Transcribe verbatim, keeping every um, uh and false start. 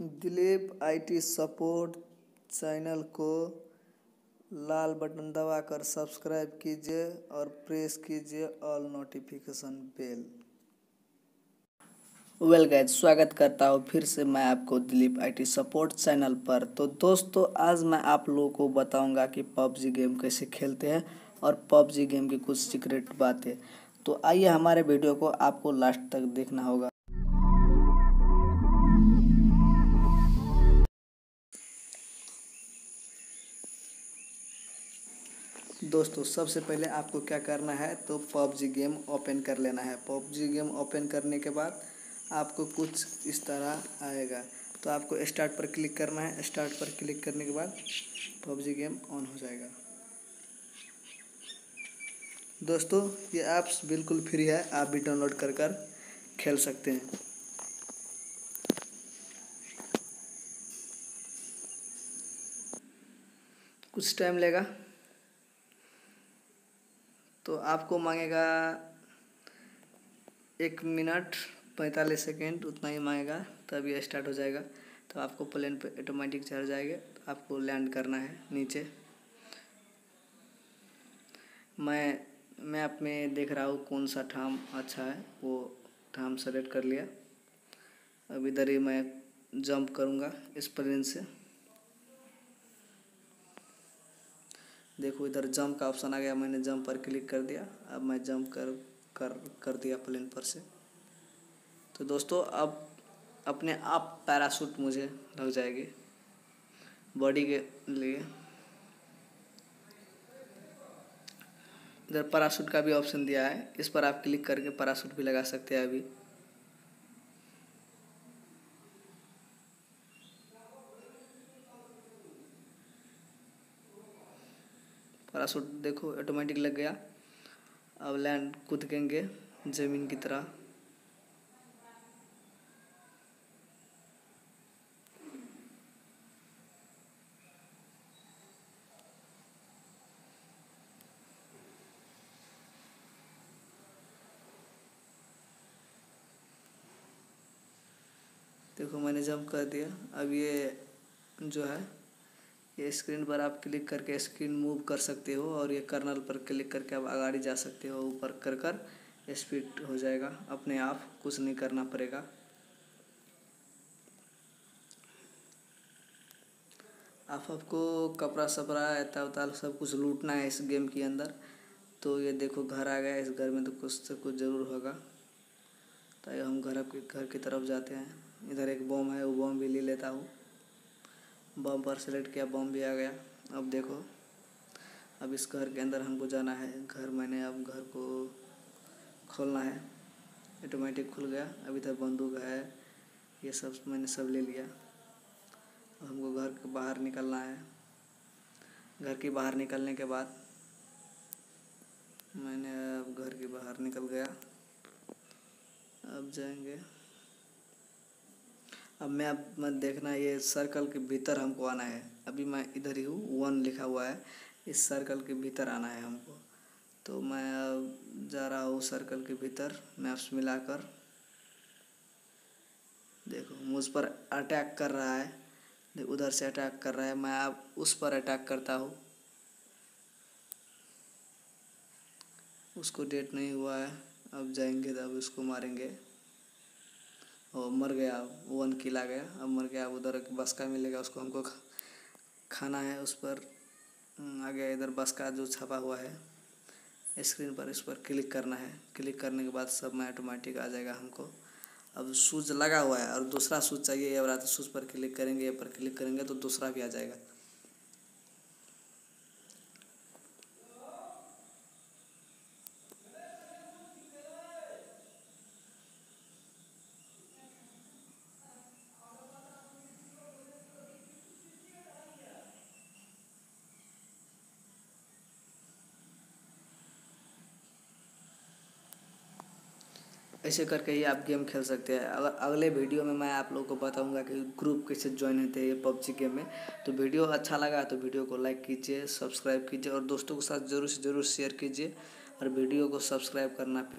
Dilip IT support channel को लाल button दबाकर subscribe कीजिए और प्रेस कीजिए all notification bell. Well guys, स्वागत करता हूँ फिर से मैं आपको दिलीप आईटी सपोर्ट चैनल पर। तो दोस्तों, आज मैं आप लोगों को बताऊंगा कि पबजी गेम कैसे खेलते हैं और पबजी गेम की कुछ सीक्रेट बातें। तो आइए, हमारे वीडियो को आपको लास्ट तक देखना होगा। दोस्तों, सबसे पहले आपको क्या करना है तो पबजी गेम ओपन कर लेना है। पबजी गेम ओपन करने के बाद आपको कुछ इस तरह आएगा, तो आपको स्टार्ट पर क्लिक करना है। स्टार्ट पर क्लिक करने के बाद पबजी गेम ऑन हो जाएगा। दोस्तों, ये ऐप्स बिल्कुल फ्री है, आप भी डाउनलोड कर कर खेल सकते हैं। कुछ टाइम लेगा, तो आपको मांगेगा एक मिनट पैंतालीस सेकेंड, उतना ही मांगेगा, तब ये स्टार्ट हो जाएगा। तो आपको प्लेन पे ऑटोमेटिक चढ़ जाएगा, तो आपको लैंड करना है नीचे। मैं मैप में देख रहा हूँ कौन सा ठाम अच्छा है, वो ठाम सेलेक्ट कर लिया। अब इधर ही मैं जंप करूँगा इस प्लेन से। देखो, इधर जंप का ऑप्शन आ गया, मैंने जंप पर क्लिक कर दिया। अब मैं जंप कर कर कर दिया प्लेन पर से। तो दोस्तों, अब अपने आप पैराशूट मुझे लग जाएगी बॉडी के लिए। इधर पैराशूट का भी ऑप्शन दिया है, इस पर आप क्लिक करके पैराशूट भी लगा सकते हैं। अभी पैराशूट देखो ऑटोमेटिक लग गया। अब लैंड कूद देंगे जमीन की तरह। देखो, मैंने जंप कर दिया। अब ये जो है, ये स्क्रीन पर आप क्लिक करके स्क्रीन मूव कर सकते हो, और ये कर्नल पर क्लिक करके आप आगे जा सकते हो। ऊपर कर कर स्पीड हो जाएगा अपने आप, कुछ नहीं करना पड़ेगा। आप आपको कपड़ा सपड़ा एता उताल सब कुछ लूटना है इस गेम के अंदर। तो ये देखो, घर आ गया। इस घर में तो कुछ से कुछ ज़रूर होगा। तो हम घर घर की तरफ जाते हैं। इधर एक बम है, वो बम भी ले लेता हूँ। बम पर सेलेक्ट किया, बम भी आ गया। अब देखो, अब इस घर के अंदर हमको जाना है। घर मैंने अब घर को खोलना है, ऑटोमेटिक खुल गया। अब इधर बंदूक है, ये सब मैंने सब ले लिया। अब हमको घर के बाहर निकलना है। घर के बाहर निकलने के बाद मैंने अब घर के बाहर निकल गया। अब जाएंगे, अब मैं अब मैं देखना, ये सर्कल के भीतर हमको आना है। अभी मैं इधर ही हूँ, वन लिखा हुआ है, इस सर्कल के भीतर आना है हमको। तो मैं अब जा रहा हूँ सर्कल के भीतर, मैप्स मिलाकर। देखो, मुझ पर अटैक कर रहा है, देखो उधर से अटैक कर रहा है। मैं अब उस पर अटैक करता हूँ, उसको डेट नहीं हुआ है। अब जाएंगे, तब उसको मारेंगे। और मर गया, वन किल आ गया। अब मर गया। अब उधर एक बसका मिलेगा, उसको हमको खाना है। उस पर आ गया, इधर बसका जो छपा हुआ है स्क्रीन पर, इस पर क्लिक करना है। क्लिक करने के बाद सब में ऑटोमेटिक आ जाएगा हमको। अब सूज लगा हुआ है और दूसरा सूज चाहिए, ये वाला। तो सूज पर क्लिक करेंगे, ये पर क्लिक करेंगे तो दूसरा भी आ जाएगा। ऐसे करके ही आप गेम खेल सकते हैं। अगर अगले वीडियो में मैं आप लोगों को बताऊंगा कि ग्रुप कैसे ज्वाइन होते हैं ये पबजी गेम में। तो वीडियो अच्छा लगा तो वीडियो को लाइक कीजिए, सब्सक्राइब कीजिए और दोस्तों के साथ ज़रूर से ज़रूर शेयर कीजिए। और वीडियो को सब्सक्राइब करना।